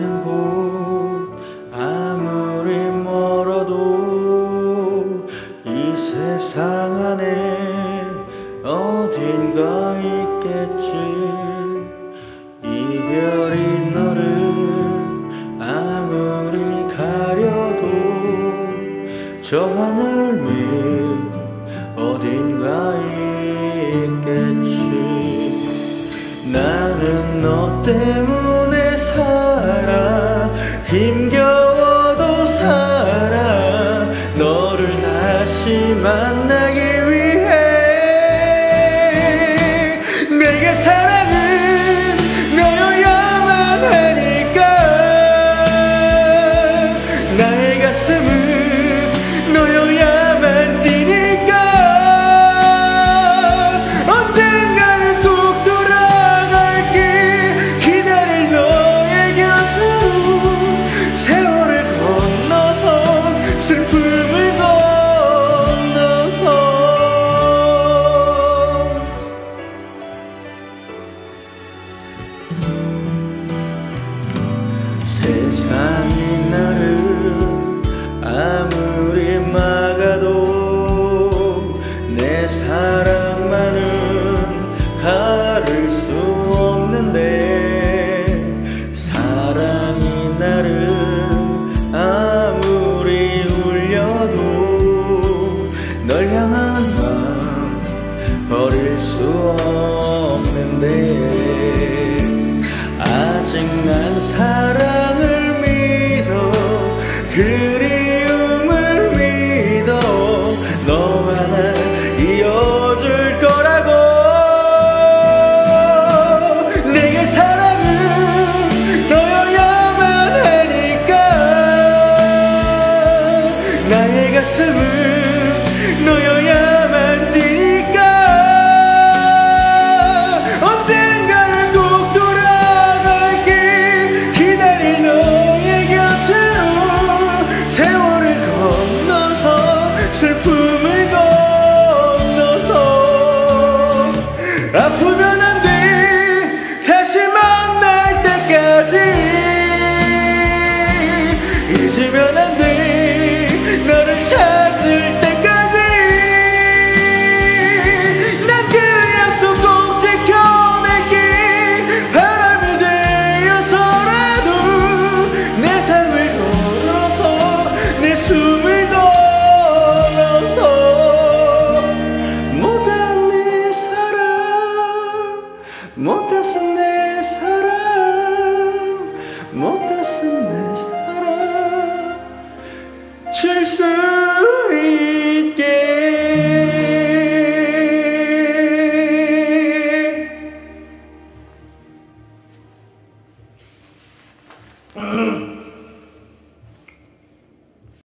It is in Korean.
있는 곳 아무리 멀어도 이 세상 안에 어딘가 있겠지. 이별이 너를 아무리 가려도 저 하늘 밑 어딘가 있겠지. 나는 너 때문에 살아, 힘겨워도 살아. 너를 다시 만나기 위해 내게 사랑은 너여야만 하니까, 나의 가슴은 너여야만 뛰니까. 언젠가는 꼭 돌아갈게, 기다릴 너의 곁으로. 세월을 건너서, 슬픔을 건너서. 세상이 나를 아무리 막아도 내 사랑만은 가릴 수 없는데, 사랑이 나를 아무리 울려도 널 향한 마음 버릴 수 없는데. 아직 난 사랑을 그리움을 믿어, 너와 나 이어줄 거라고. 내게 사랑은 너여야만 하니까, 나의 가슴은 너여야만 뛰니까. 언젠가는 꼭 돌아갈게, 기다릴 너의 곁으로. 세월을 건너서, 슬픔을 건너서. 아프면 안 돼, 다시 만날 때까지. 잊으면 안 돼, 너를 찾을 때까지. 난 그 약속 꼭 지켜낼게, 바람이 되어서라도. 내 삶을 걸어서, 내 숨을 걸어서. 못한 내 사랑, 못해서 내 사랑, 못